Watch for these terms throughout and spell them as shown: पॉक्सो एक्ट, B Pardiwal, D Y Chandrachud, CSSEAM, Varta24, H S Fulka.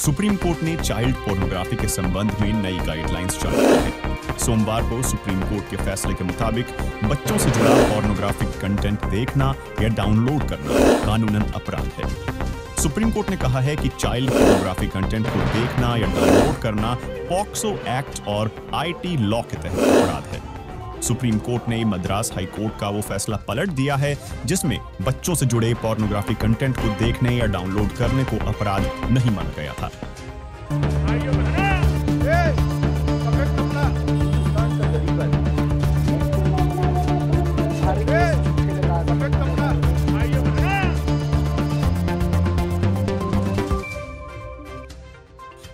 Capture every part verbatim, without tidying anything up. Supreme court ने child pornography के संबंध में नई गाइडलाइंस जारी की है। सोमवार को सुप्रीम कोर्ट के फैसले के मुताबिक बच्चों से जुड़ा पोर्नोग्राफिक कंटेंट देखना या डाउनलोड करना कानूनन अपराध है। सुप्रीम कोर्ट ने कहा है कि चाइल्ड पोर्नोग्राफी कंटेंट को देखना या डाउनलोड करना पॉक्सो एक्ट और आई टी लॉ के तहत अपराध है। सुप्रीम कोर्ट ने मद्रास हाई कोर्ट का वो फैसला पलट दिया है जिसमें बच्चों से जुड़े पोर्नोग्राफी कंटेंट को देखने या डाउनलोड करने को अपराध नहीं माना गया था।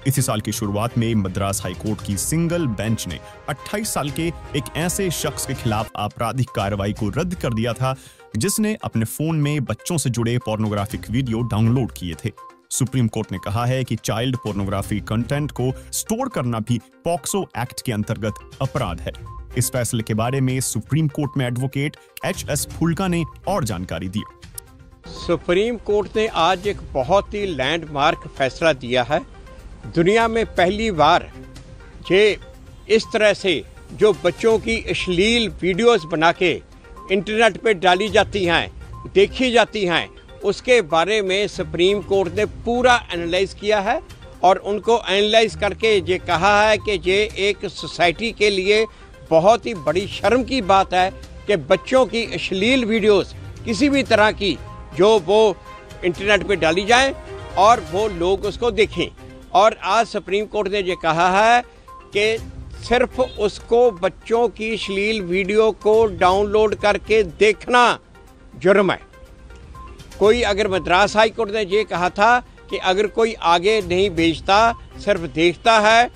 इसी साल की शुरुआत में मद्रास हाईकोर्ट की सिंगल बेंच ने अट्ठाईस साल के एक ऐसे शख्स के खिलाफ आपराधिक कार्रवाई को रद्द कर दिया था जिसने अपने फोन में बच्चों से जुड़े पोर्नोग्राफिक वीडियो डाउनलोड किए थे। सुप्रीम कोर्ट ने कहा है कि चाइल्ड पोर्नोग्राफी कंटेंट को स्टोर करना भी पॉक्सो एक्ट के अंतर्गत अपराध है। इस फैसले के बारे में सुप्रीम कोर्ट में एडवोकेट एच एस फुल्का ने और जानकारी दी। सुप्रीम कोर्ट ने आज एक बहुत ही लैंडमार्क फैसला दिया है। दुनिया में पहली बार ये इस तरह से जो बच्चों की अश्लील वीडियोस बना के इंटरनेट पे डाली जाती हैं, देखी जाती हैं, उसके बारे में सुप्रीम कोर्ट ने पूरा एनालाइज किया है और उनको एनालाइज करके ये कहा है कि ये एक सोसाइटी के लिए बहुत ही बड़ी शर्म की बात है कि बच्चों की अश्लील वीडियोस किसी भी तरह की जो वो इंटरनेट पे डाली जाएं और वो लोग उसको देखें। और आज सुप्रीम कोर्ट ने ये कहा है कि सिर्फ उसको बच्चों की अश्लील वीडियो को डाउनलोड करके देखना जुर्म है। कोई अगर मद्रास हाई कोर्ट ने ये कहा था कि अगर कोई आगे नहीं भेजता सिर्फ देखता है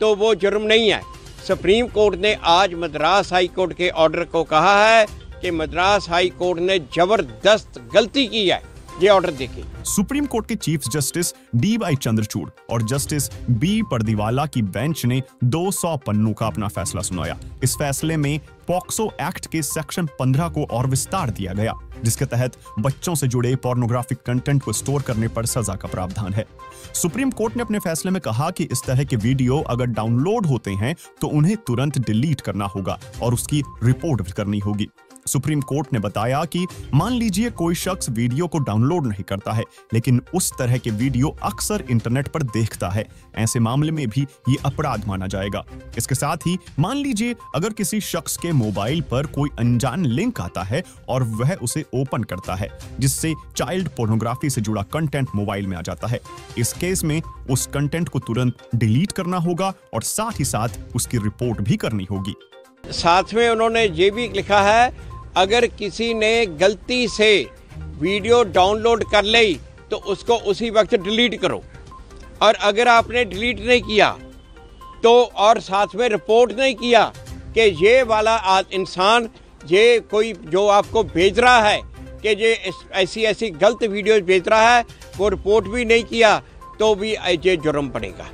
तो वो जुर्म नहीं है। सुप्रीम कोर्ट ने आज मद्रास हाई कोर्ट के ऑर्डर को कहा है कि मद्रास हाई कोर्ट ने जबरदस्त गलती की है। ये ऑर्डर देखिए। सुप्रीम कोर्ट के chief justice D Y Chandrachud और जस्टिस बी परदीवाला की बेंच ने दो सौ पन्नों का अपना फैसला सुनाया। इस फैसले में पॉक्सो एक्ट के सेक्शन पंद्रह को और विस्तार दिया गया जिसके तहत बच्चों से जुड़े पोर्नोग्राफिक कंटेंट को स्टोर करने पर सजा का प्रावधान है। सुप्रीम कोर्ट ने अपने फैसले में कहा कि इस तरह के वीडियो अगर डाउनलोड होते हैं तो उन्हें तुरंत डिलीट करना होगा और उसकी रिपोर्ट भी करनी होगी। सुप्रीम कोर्ट ने बताया कि मान लीजिए कोई शख्स वीडियो को डाउनलोड नहीं करता है लेकिन उस तरह के वीडियो अक्सर इंटरनेट पर देखता है, ऐसे मामले में भी ये अपराध माना जाएगा। इसके साथ ही मान लीजिए अगर किसी शख्स के मोबाइल पर कोई अनजान लिंक आता है और वह उसे ओपन करता है जिससे चाइल्ड पोर्नोग्राफी से जुड़ा कंटेंट मोबाइल में आ जाता है, इस केस में उस कंटेंट को तुरंत डिलीट करना होगा और साथ ही साथ उसकी रिपोर्ट भी करनी होगी। साथ में उन्होंने ये भी लिखा है अगर किसी ने गलती से वीडियो डाउनलोड कर ली तो उसको उसी वक्त डिलीट करो और अगर आपने डिलीट नहीं किया तो और साथ में रिपोर्ट नहीं किया कि ये वाला इंसान ये कोई जो आपको भेज रहा है कि ये ऐसी ऐसी गलत वीडियोस भेज रहा है वो रिपोर्ट भी नहीं किया तो भी ये जुर्म पड़ेगा।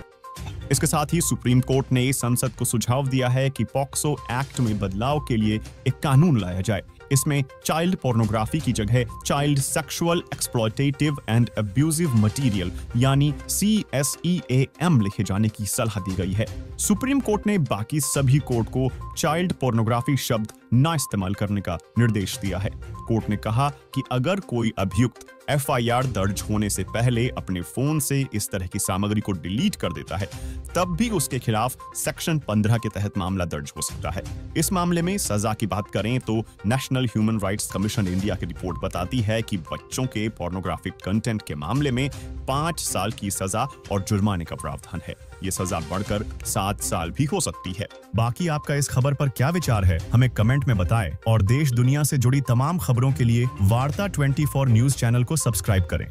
इसके साथ ही सुप्रीम कोर्ट ने संसद को सुझाव दिया है कि पॉक्सो एक्ट में बदलाव के लिए एक कानून लाया जाए। इसमें चाइल्ड पोर्नोग्राफी की जगह child sexual exploitative and abusive material यानी C S E A M लिखे जाने की सलाह दी गई है। सुप्रीम कोर्ट ने बाकी सभी कोर्ट को चाइल्ड पोर्नोग्राफी शब्द ना इस्तेमाल करने का निर्देश दिया है। कोर्ट ने कहा कि अगर कोई अभियुक्त एफ आई आर दर्ज होने से पहले अपने फोन से इस तरह की सामग्री को डिलीट कर देता है तब भी उसके खिलाफ सेक्शन पंद्रह के तहत मामला दर्ज हो सकता है। इस मामले में सजा की बात करें तो national human rights commission India की रिपोर्ट बताती है कि बच्चों के पोर्नोग्राफिक कंटेंट के मामले में पांच साल की सजा और जुर्माने का प्रावधान है। ये सजा बढ़कर सात साल भी हो सकती है। बाकी आपका इस खबर पर क्या विचार है हमें कमेंट में बताएं और देश दुनिया से जुड़ी तमाम खबरों के लिए वार्ता चौबीस न्यूज चैनल को सब्सक्राइब करें।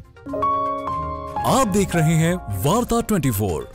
आप देख रहे हैं वार्ता चौबीस।